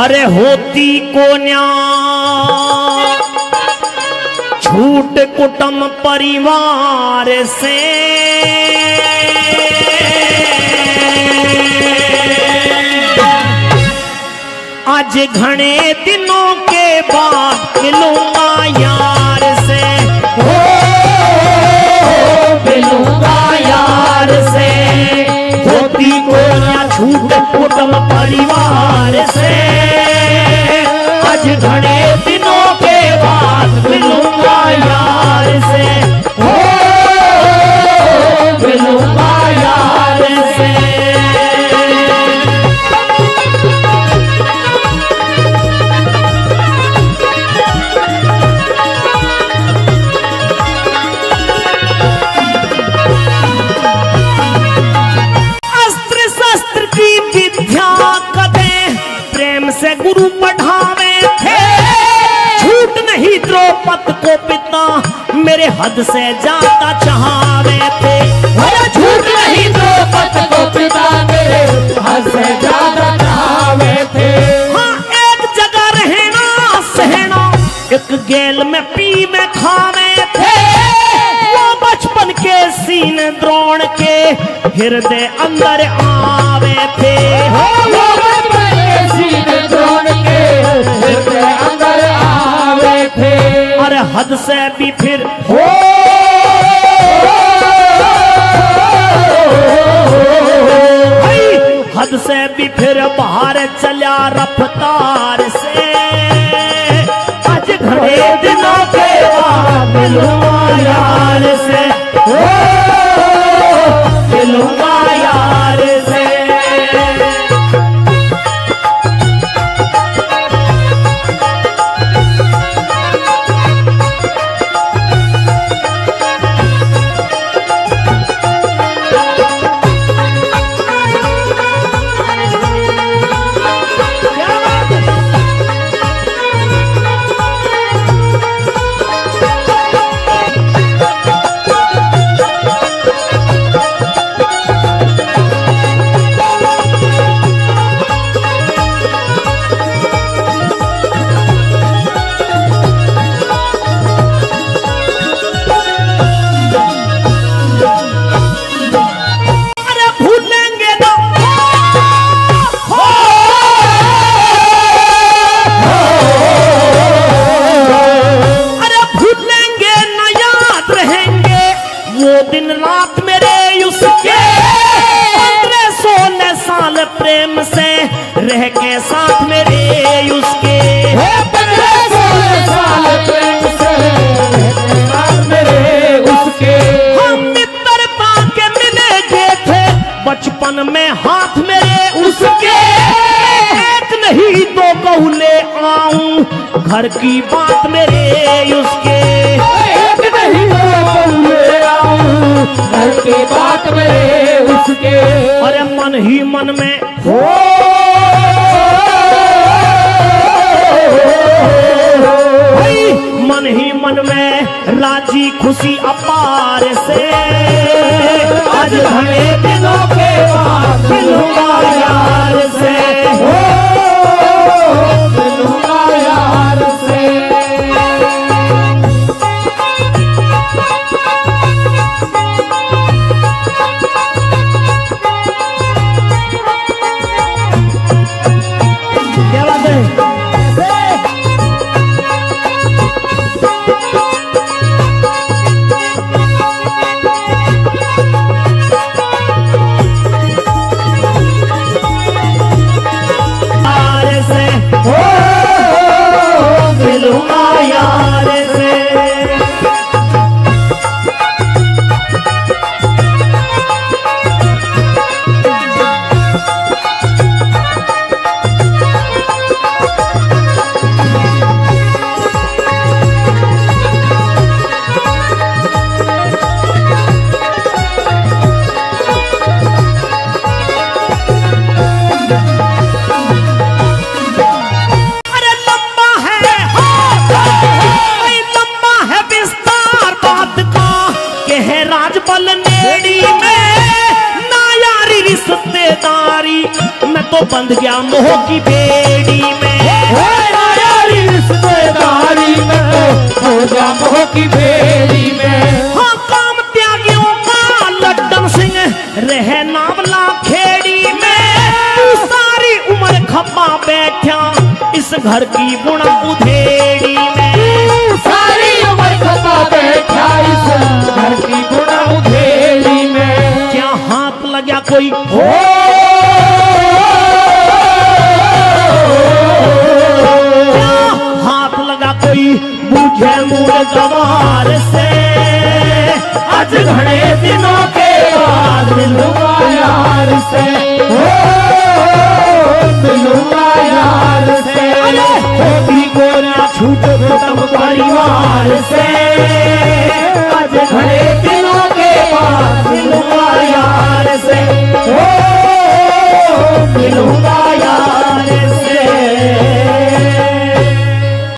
अरे होती कोन्या छूट कुटुंब परिवार से, आज घने दिनों के बाद मिलूंगा यार से, हो मिलूंगा यार से। होती कोन्या छूट कुटुंब परिवार से, घने दिनों के बाद मिलूंगा यार से, हो मिलूंगा यार से। अस्त्र शस्त्र की विद्या कदे प्रेम से गुरु पढ़ावे, द्रौपद को पिता मेरे हद से ज्यादा चाहवे थे। झूठ नहीं, द्रौपद को पिता मेरे हद से ज्यादा चाहवे थे। हाँ, एक जगह रहना सहना, एक गेल में पी में खावे थे। वो बचपन के सीन द्रोण के हृदय अंदर आवे थे। वो बचपन के सीन द्रोण के हृदय अंदर आवे थे। अरे हद से भी फिर हो भाई, हद से भी फिर बाहर चला रफ्तार से, आज घने दिनों के बाद मिलूंगा यार से, हो मिलूंगा यार से। घर की बात मेरे उसके, नहीं घर की बात मेरे उसके। अरे मन ही मन में हो, मन ही मन में राजी खुशी अपार से, आज घने दिनों के बाद मिलूंगा यार से, मिलूंगा यार से। क्या बात है, बंध गया मोह की बेड़ी में। की भेरी में हाँ काम त्यागियों का लड्डन सिंह रहे नावला खेड़ी में। तू सारी उम्र खपा बैठा इस घर की गुण उधेड़ी में, तू सारी उम्र खपा बैठा इस घर की गुण उधेड़ी में। क्या हाथ लगा कोई हो मुझे मुर्गवार से आज घड़े दिनों के बाद मिलूंगा यार से, मिलूंगा यार से होगी गोरा छूट तब परिवार से आज घड़े दिनों के बाद मिलूंगा यार से, मिलूंगा